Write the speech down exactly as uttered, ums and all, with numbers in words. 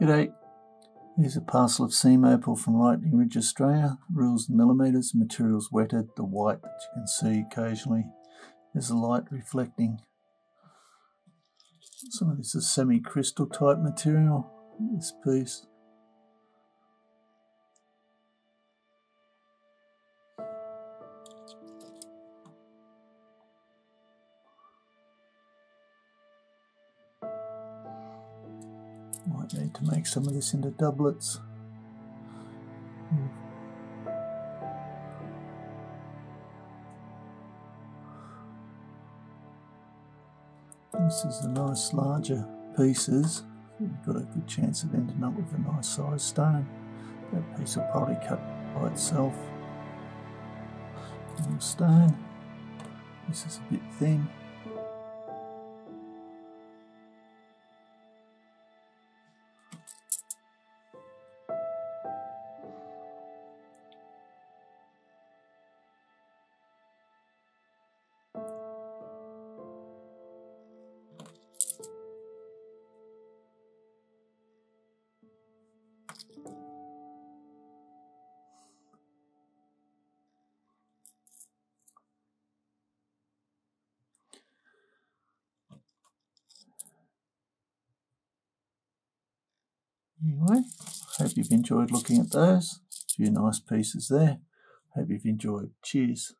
G'day, here's a parcel of Seam Opal from Lightning Ridge, Australia. Rules in millimetres, materials wetted, the white that you can see occasionally is the light reflecting. Some of this is semi-crystal type material, this piece. Might need to make some of this into doublets. Hmm. This is the nice larger pieces. You've got a good chance of ending up with a nice sized stone. That piece will probably cut by itself. Little stone. This is a bit thin. Anyway, hope you've enjoyed looking at those. A few nice pieces there. Hope you've enjoyed. Cheers.